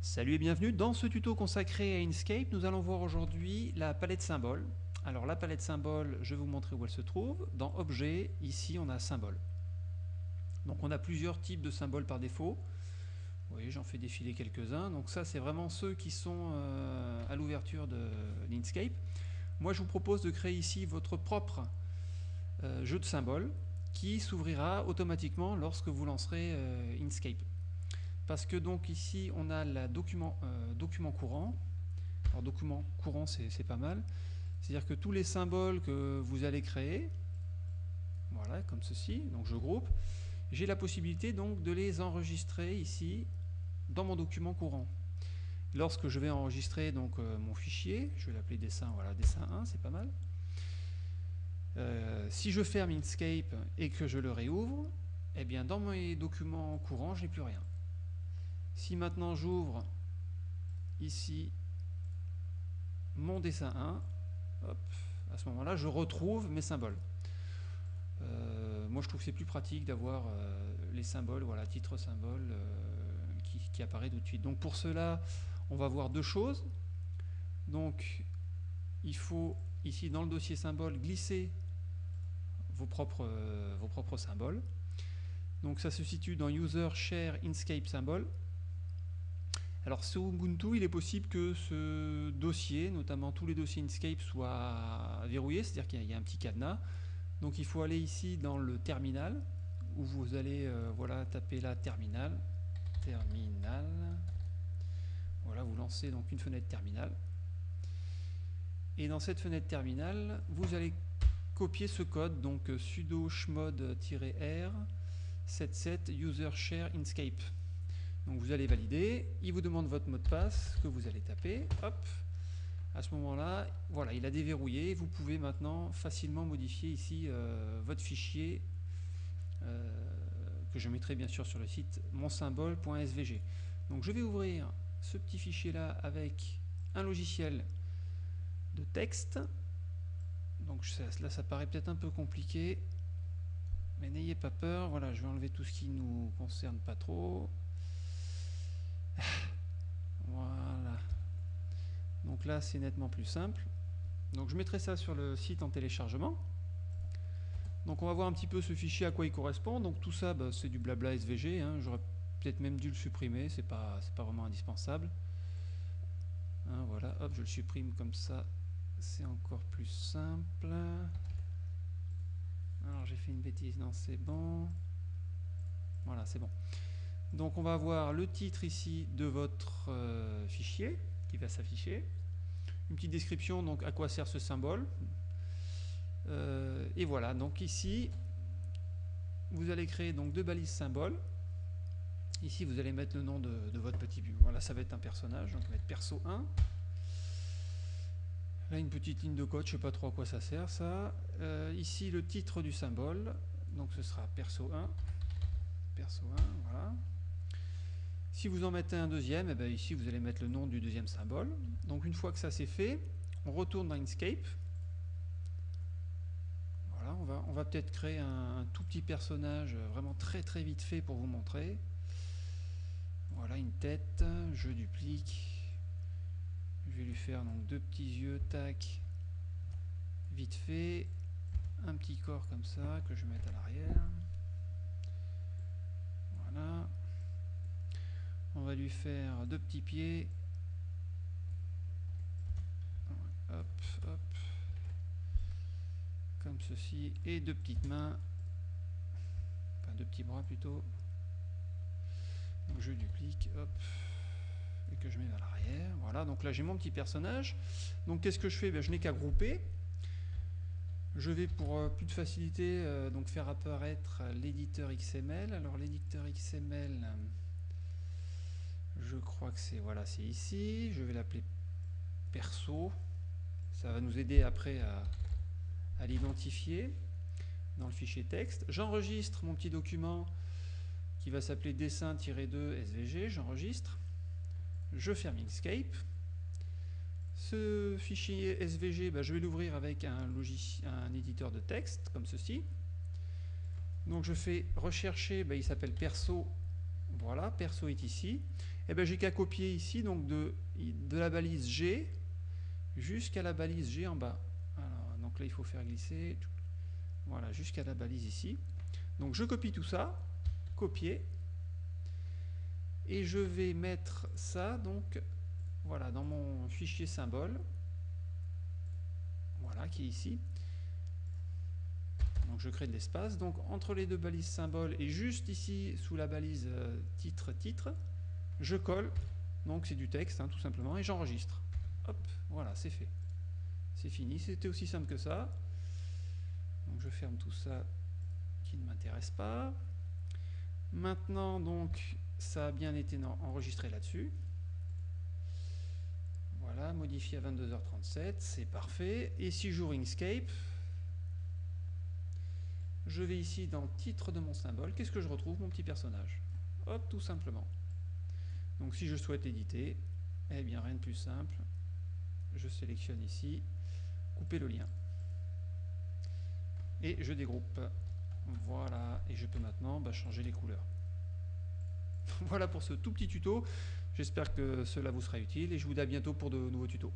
Salut et bienvenue dans ce tuto consacré à Inkscape. Nous allons voir aujourd'hui la palette symboles. Alors la palette symboles, je vais vous montrer où elle se trouve. Dans Objet, ici on a Symboles. Donc on a plusieurs types de symboles par défaut. Vous voyez, j'en fais défiler quelques-uns. Donc ça, c'est vraiment ceux qui sont à l'ouverture de l'Inkscape. Moi, je vous propose de créer ici votre propre jeu de symboles qui s'ouvrira automatiquement lorsque vous lancerez Inkscape. Parce que donc ici on a le document courant. Alors document courant, c'est pas mal. C'est-à-dire que tous les symboles que vous allez créer, voilà, comme ceci, donc je groupe, j'ai la possibilité donc de les enregistrer ici dans mon document courant. Lorsque je vais enregistrer donc mon fichier, je vais l'appeler dessin, voilà, dessin 1, c'est pas mal. Si je ferme Inkscape et que je le réouvre, eh bien dans mes documents courants, je n'ai plus rien. Si maintenant j'ouvre ici mon dessin 1, hop, à ce moment-là, je retrouve mes symboles. Moi, je trouve que c'est plus pratique d'avoir les symboles, voilà, titre symbole qui apparaît tout de suite. Donc pour cela, on va voir deux choses. Donc, il faut ici dans le dossier symboles glisser vos propres symboles. Donc ça se situe dans User Share Inkscape Symbol. Alors sous Ubuntu, il est possible que ce dossier, notamment tous les dossiers Inkscape, soient verrouillés, c'est-à-dire qu'il y a un petit cadenas. Donc il faut aller ici dans le terminal, où vous allez voilà, taper la terminal. Voilà, vous lancez donc une fenêtre terminale. Et dans cette fenêtre terminale, vous allez copier ce code, donc sudo chmod-r 77 user share Inkscape. Donc vous allez valider, il vous demande votre mot de passe que vous allez taper, hop, à ce moment-là, voilà, il a déverrouillé, vous pouvez maintenant facilement modifier ici votre fichier, que je mettrai bien sûr sur le site monsymbole.svg. Donc je vais ouvrir ce petit fichier-là avec un logiciel de texte, donc là ça paraît peut-être un peu compliqué, mais n'ayez pas peur, voilà, je vais enlever tout ce qui nous concerne pas trop. Voilà. Donc là, c'est nettement plus simple. Donc je mettrai ça sur le site en téléchargement. Donc on va voir un petit peu ce fichier, à quoi il correspond. Donc tout ça, bah, c'est du blabla SVG, hein. J'aurais peut-être même dû le supprimer, c'est pas vraiment indispensable. Hein, voilà, hop, je le supprime comme ça, c'est encore plus simple. Alors j'ai fait une bêtise, non c'est bon, voilà c'est bon. Donc on va avoir le titre ici de votre fichier qui va s'afficher, une petite description, donc à quoi sert ce symbole, et voilà. Donc ici vous allez créer donc deux balises symboles, ici vous allez mettre le nom de votre petit but, voilà, ça va être un personnage, donc on va mettre perso 1. Là, une petite ligne de code, je ne sais pas trop à quoi ça sert, ça. Ici, le titre du symbole. Donc, ce sera perso 1. Perso 1, voilà. Si vous en mettez un deuxième, eh bien, ici, vous allez mettre le nom du deuxième symbole. Donc, une fois que ça, c'est fait, on retourne dans Inkscape. Voilà, on va peut-être créer un tout petit personnage vraiment très, très vite fait pour vous montrer. Voilà, une tête. Je duplique. Je vais lui faire donc deux petits yeux, tac, vite fait, un petit corps comme ça que je vais mettre à l'arrière. Voilà. On va lui faire deux petits pieds. Hop, hop. Comme ceci. Et deux petites mains. Enfin, deux petits bras plutôt. Donc je duplique, hop. Et que je mets vers l'arrière, voilà, donc là j'ai mon petit personnage. Donc qu'est-ce que je fais, ben, je n'ai qu'à grouper, je vais pour plus de facilité donc faire apparaître l'éditeur XML. Alors l'éditeur XML, je crois que c'est, voilà, c'est ici, je vais l'appeler perso, ça va nous aider après à l'identifier dans le fichier texte. J'enregistre mon petit document qui va s'appeler dessin-2 SVG, j'enregistre. Je ferme Inkscape. Ce fichier SVG, bah, je vais l'ouvrir avec un éditeur de texte, comme ceci. Donc je fais rechercher, bah, il s'appelle perso. Voilà, perso est ici. eh ben, j'ai qu'à copier ici, donc de la balise G jusqu'à la balise G en bas. Alors, donc là, il faut faire glisser, voilà, jusqu'à la balise ici. Donc je copie tout ça, copier, et je vais mettre ça, donc, voilà, dans mon fichier symbole, voilà, qui est ici. Donc je crée de l'espace, donc entre les deux balises symboles et juste ici sous la balise titre, je colle, donc c'est du texte, hein, tout simplement, et j'enregistre. Hop, voilà, c'est fait, c'est fini, c'était aussi simple que ça. Donc je ferme tout ça qui ne m'intéresse pas. Maintenant, donc, ça a bien été enregistré là-dessus. Voilà, modifié à 22h37, c'est parfait. Et si j'ouvre Inkscape, je vais ici dans le titre de mon symbole. Qu'est-ce que je retrouve? Mon petit personnage. Hop, tout simplement. Donc si je souhaite éditer, eh bien rien de plus simple. Je sélectionne ici, couper le lien. Et je dégroupe. Voilà, et je peux maintenant changer les couleurs. Voilà pour ce tout petit tuto. J'espère que cela vous sera utile et je vous dis à bientôt pour de nouveaux tutos.